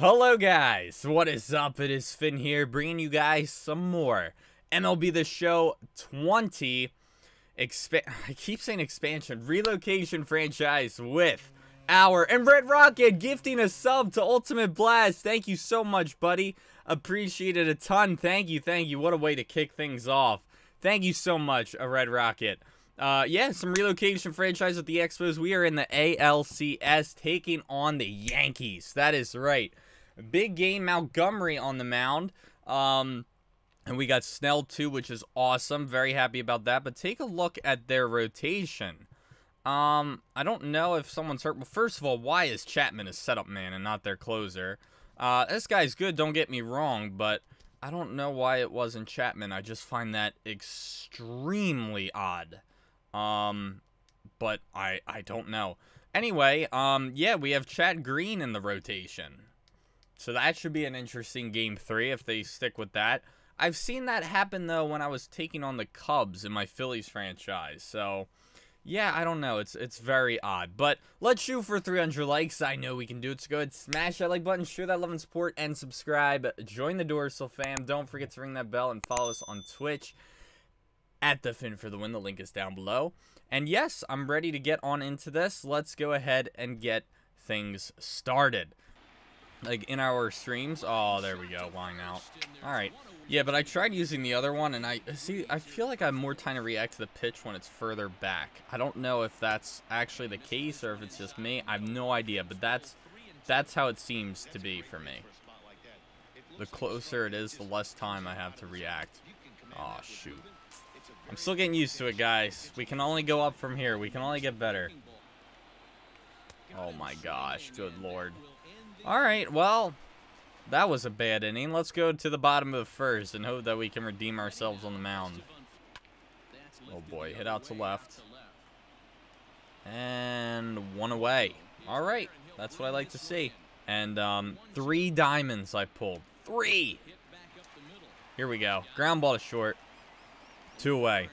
Hello guys, what is up? It is Finn here, bringing you guys some more MLB The Show 20 I keep saying expansion, relocation franchise with our and Red Rocket gifting a sub to Ultimate Blast. Thank you so much, buddy. Appreciate it a ton. Thank you, thank you. What a way to kick things off. Thank you so much, Red Rocket. Yeah, some relocation franchise with the Expos. We are in the ALCS taking on the Yankees. That is right. Big game, Montgomery on the mound. And we got Snell too, which is awesome. Very happy about that. But take a look at their rotation. I don't know if someone's hurt. Well, first of all, why is Chapman a setup man and not their closer? This guy's good, don't get me wrong, but I don't know why it wasn't Chapman. I just find that extremely odd. But I don't know. Anyway, yeah, we have Chad Green in the rotation. So that should be an interesting game 3 if they stick with that. I've seen that happen, though, when I was taking on the Cubs in my Phillies franchise. So, yeah, I don't know. It's very odd. But let's shoot for 300 likes. I know we can do it. So go ahead, smash that like button, share that love and support, and subscribe. Join the Dorsal fam. Don't forget to ring that bell and follow us on Twitch at TheFinn for the win. The link is down below. And yes, I'm ready to get on into this. Let's go ahead and get things started. Like in our streams. Oh, there we go. Lying out. All right. Yeah, but I tried using the other one, and I feel like I'm more trying to react to the pitch when it's further back. I don't know if that's actually the case or if it's just me. I have no idea, but that's how it seems to be for me. The closer it is, the less time I have to react. Oh, shoot. I'm still getting used to it, guys. We can only go up from here. We can only get better. Oh, my gosh. Good Lord. All right, well, that was a bad inning. Let's go to the bottom of the first and hope that we can redeem ourselves on the mound. Oh, boy. Hit out to left. And one away. All right. That's what I like to see. And 3 diamonds I pulled. 3! Here we go. Ground ball to short. 2 away.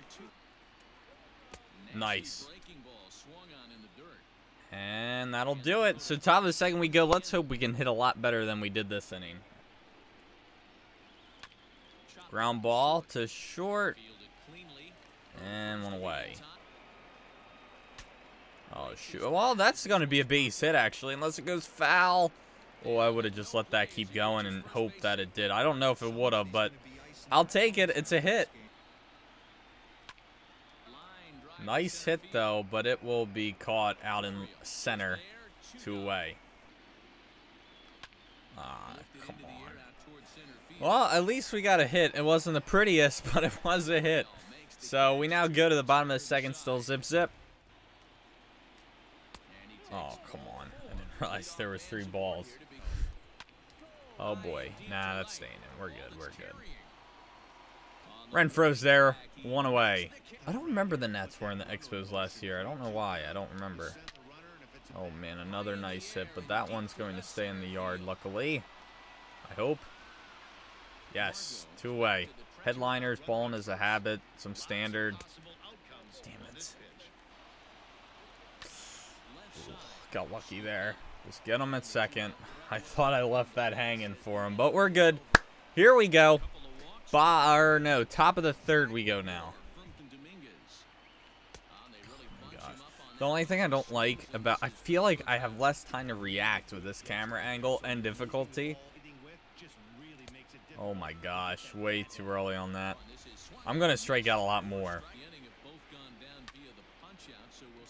Nice. And that'll do it. So top of the second we go. Let's hope we can hit a lot better than we did this inning. Ground ball to short. And one away. Oh, shoot. Well, that's going to be a base hit, actually, unless it goes foul. Oh, I would have just let that keep going and hoped that it did. I don't know if it would have, but I'll take it. It's a hit. Nice hit, though, but it will be caught out in center. 2 away. Ah, come on. Well, at least we got a hit. It wasn't the prettiest, but it was a hit. So we now go to the bottom of the second, still zip. Oh, come on. I didn't realize there was 3 balls. Oh, boy. Nah, that's staying in. We're good. We're good. Renfro's there. 1 away. I don't remember the Nats were in the Expos last year. I don't know why. I don't remember. Oh, man. Another nice hit, but that one's going to stay in the yard, luckily. I hope. Yes. 2 away. Headliners. Balling is a habit. Some standard. Damn it. Ooh, got lucky there. Let's get him at second. I thought I left that hanging for him, but we're good. Here we go. Or no, top of the third we go now. Oh my gosh. The only thing I don't like about, I feel like I have less time to react with this camera angle and difficulty. Oh my gosh, way too early on that. I'm going to strike out a lot more.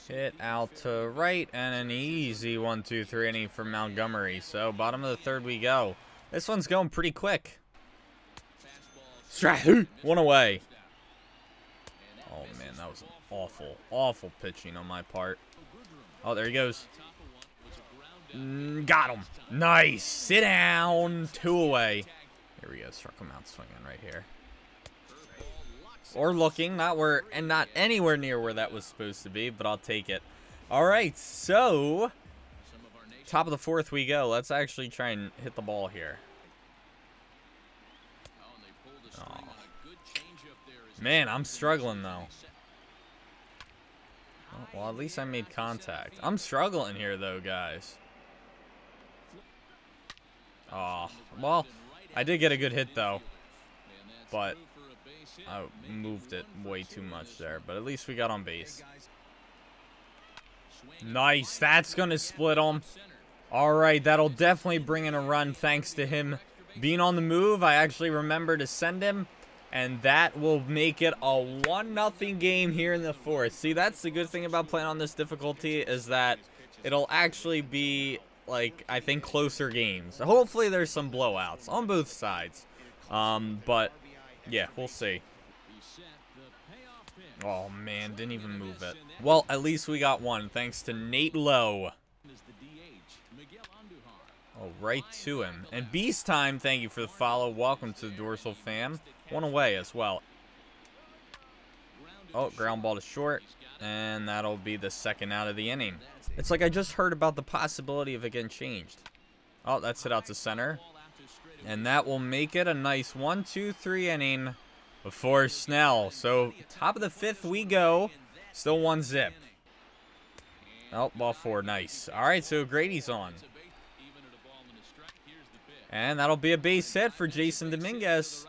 Hit out to right and an easy 1-2-3 inning for Montgomery. So bottom of the third we go. This one's going pretty quick. 1 away. Oh, man, that was an awful, awful pitching on my part. Oh, there he goes. Got him. Nice. Sit down. 2 away. Here we go. Struck him out swinging right here. Or looking. Not where, and not anywhere near where that was supposed to be, but I'll take it. All right, so top of the fourth we go. Let's actually try and hit the ball here. Oh. Man, I'm struggling, though. Oh, well, at least I made contact. I'm struggling here, though, guys. Oh, well, I did get a good hit, though. But I moved it way too much there. But at least we got on base. Nice. That's going to split him. All right. That'll definitely bring in a run thanks to him being on the move. I actually remember to send him. And that will make it a 1-0 game here in the fourth. See, that's the good thing about playing on this difficulty is that it'll actually be, like, I think closer games. Hopefully there's some blowouts on both sides. But, yeah, we'll see. Oh, man, didn't even move it. Well, at least we got one thanks to Nate Lowe. Oh, right to him. And Beast Time, thank you for the follow. Welcome to the Dorsal fam. One away as well. Oh, ground ball to short. And that'll be the second out of the inning. It's like I just heard about the possibility of it getting changed. Oh, that's hit out to center. And that will make it a nice 1-2-3 inning before Snell. So, top of the fifth we go. Still 1-0. Oh, ball four. Nice. All right, so Grady's on. And that'll be a base hit for Jason Dominguez.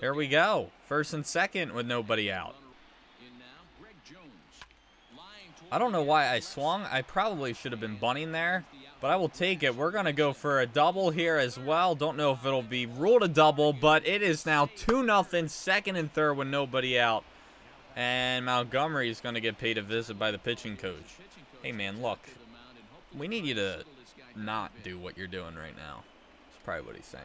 Here we go. First and second with nobody out. I don't know why I swung. I probably should have been bunting there, but I will take it. We're going to go for a double here as well. Don't know if it'll be ruled a double, but it is now 2-0, second and third with nobody out. And Montgomery is going to get paid a visit by the pitching coach. Hey, man, look. We need you to not do what you're doing right now. Probably what he's saying.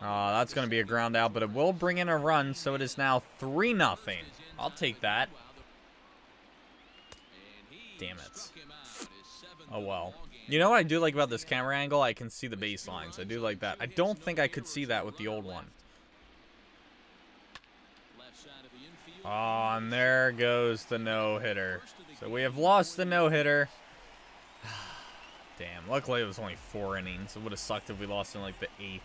That's going to be a ground out, but it will bring in a run, so it is now 3-0. I'll take that. Damn it. Oh, well. You know what I do like about this camera angle? I can see the baselines. I do like that. I don't think I could see that with the old one. Oh, and there goes the no-hitter. So we have lost the no-hitter. Damn, luckily it was only 4 innings. It would have sucked if we lost in like the 8th.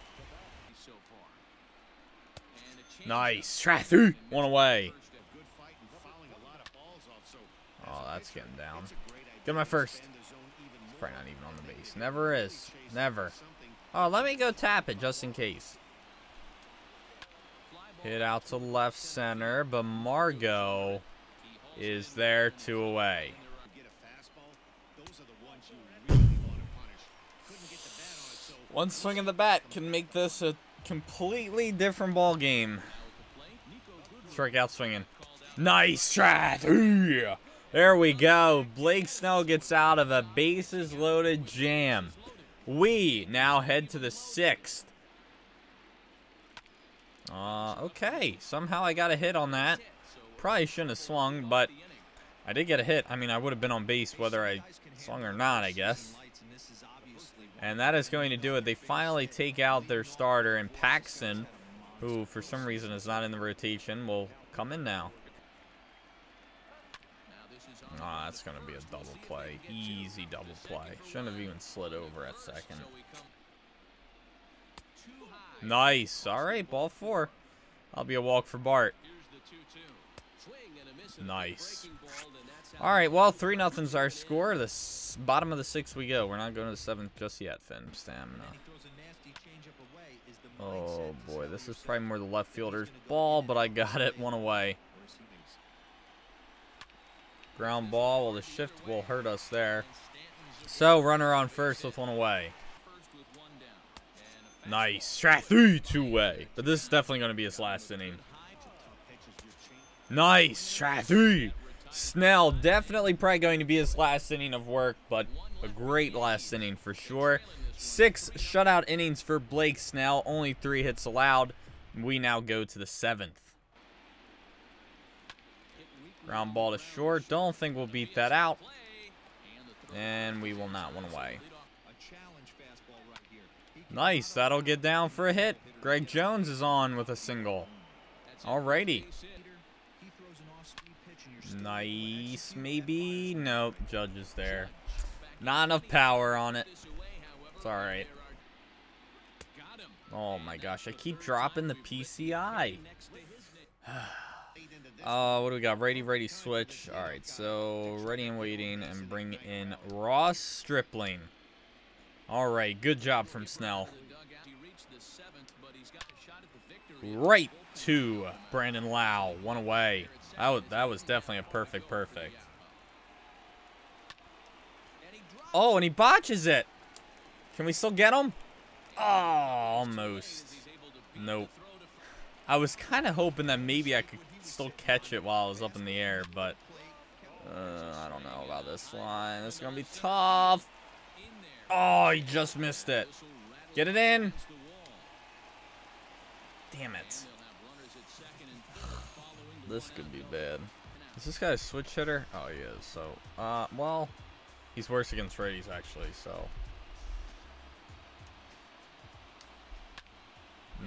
Nice. Try 3. One away. Oh, that's getting down. Get my first. It's probably not even on the base. Never is. Never. Oh, let me go tap it just in case. Hit out to left center, but Margot is there 2 away. One swing of the bat can make this a completely different ball game. Strike out swinging. Nice try. There we go. Blake Snell gets out of a bases loaded jam. We now head to the 6th. Okay. Somehow I got a hit on that. Probably shouldn't have swung, but I did get a hit. I mean, I would have been on base whether I swung or not, I guess. And that is going to do it. They finally take out their starter, and Paxton, who for some reason is not in the rotation, will come in now. Ah, that's going to be a double play. Easy double play. Shouldn't have even slid over at second. Nice. All right, ball 4. That'll be a walk for Bart. Nice. All right, well, 3-0's our score. The bottom of the 6th we go. We're not going to the 7th just yet, Finn. Stamina. Oh, boy. This is probably more the left fielder's ball, but I got it. One away. Ground ball. Well, the shift will hurt us there. So, runner on first with one away. Nice. Track 3, 2-way. But this is definitely going to be his last inning. Nice. Track 3. Snell definitely probably going to be his last inning of work, but a great last inning for sure. 6 shutout innings for Blake Snell, only 3 hits allowed. We now go to the 7th. Ground ball to short. Don't think we'll beat that out. And we will not. One away. Nice. That'll get down for a hit. Greg Jones is on with a single. Alrighty. Nice, maybe. Nope, Judge is there. Not enough power on it. It's all right. Oh, my gosh. I keep dropping the PCI. What do we got? Ready, switch. All right, so ready and waiting and bring in Ross Stripling. All right, good job from Snell. Right to Brandon Lau, one away. That was definitely a perfect. Oh, and he botches it. Can we still get him? Oh, almost. Nope. I was kind of hoping that maybe I could still catch it while I was up in the air, but I don't know about this one. It's going to be tough. Oh, he just missed it. Get it in. Damn it. This could be bad. Is this guy a switch hitter? Oh, he is. So, well, he's worse against righties, actually, so.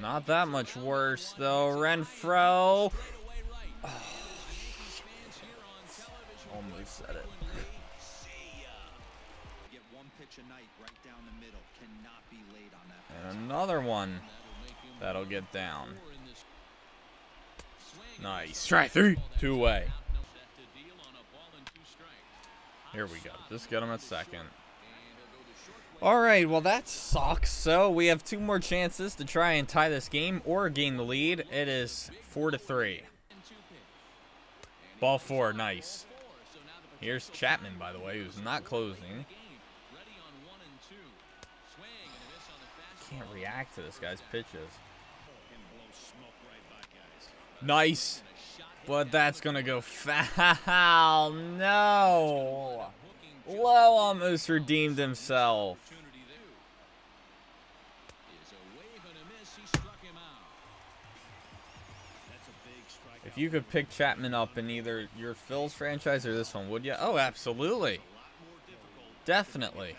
Not that much worse, though. Renfro. Oh, almost said it. And another one that'll get down. Nice. Strike three. Two away. Here we go. Just get him at second. All right, well, that sucks. So we have two more chances to try and tie this game or gain the lead. It is 4-3. Ball four, nice. Here's Chapman, by the way, who's not closing. Can't react to this guy's pitches. Nice, but that's gonna go foul. No. Lowe almost redeemed himself. If you could pick Chapman up in either your Phil's franchise or this one, would you? Oh, absolutely. Definitely.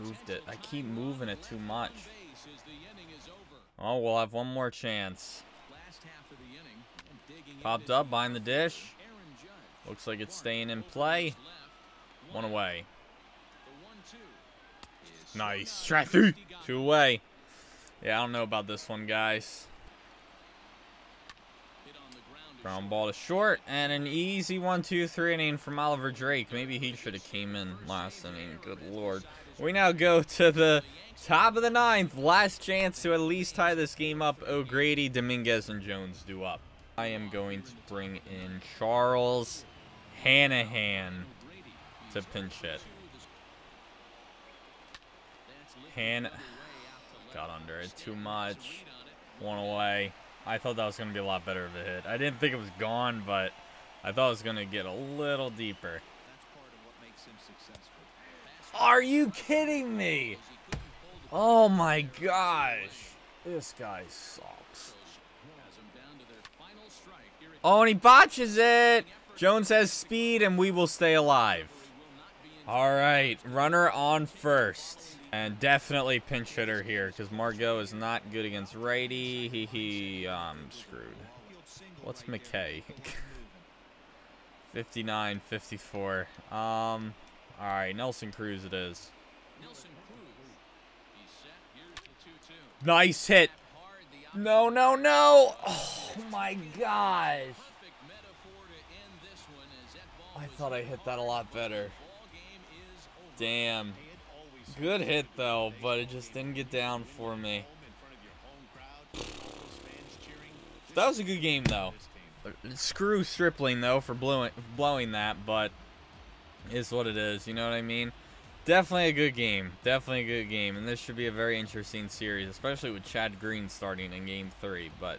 Moved it. I keep moving it too much. Oh, we'll have one more chance. Popped up behind the dish. Looks like it's staying in play. One away. Nice. Strike three. Two away. Yeah, I don't know about this one, guys. Ground ball to short. And an easy 1-2-3 inning from Oliver Drake. Maybe he should have came in last inning. Good Lord. We now go to the top of the ninth. Last chance to at least tie this game up. O'Grady, Dominguez, and Jones do up. I am going to bring in Charles Hanahan to pinch it. Got under it too much. One away. I thought that was going to be a lot better of a hit. I didn't think it was gone, but I thought it was going to get a little deeper. Are you kidding me? Oh my gosh. This guy sucks. Oh, and he botches it. Jones has speed, and we will stay alive. All right, runner on first. And definitely pinch hitter here, because Margot is not good against righty. Screwed. What's McKay? 59, 54. All right, Nelson Cruz it is. Nice hit. No, no, no. Oh, my gosh. I thought I hit that a lot better. Damn. Good hit, though, but it just didn't get down for me. That was a good game, though. Screw Stripling, though, for blowing that, but it's what it is. You know what I mean? Definitely a good game. Definitely a good game. And this should be a very interesting series, especially with Chad Green starting in Game 3. But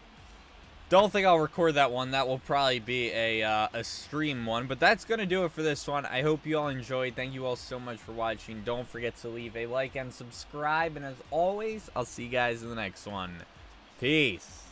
don't think I'll record that one. That will probably be a stream one. But that's going to do it for this one. I hope you all enjoyed. Thank you all so much for watching. Don't forget to leave a like and subscribe. And as always, I'll see you guys in the next one. Peace.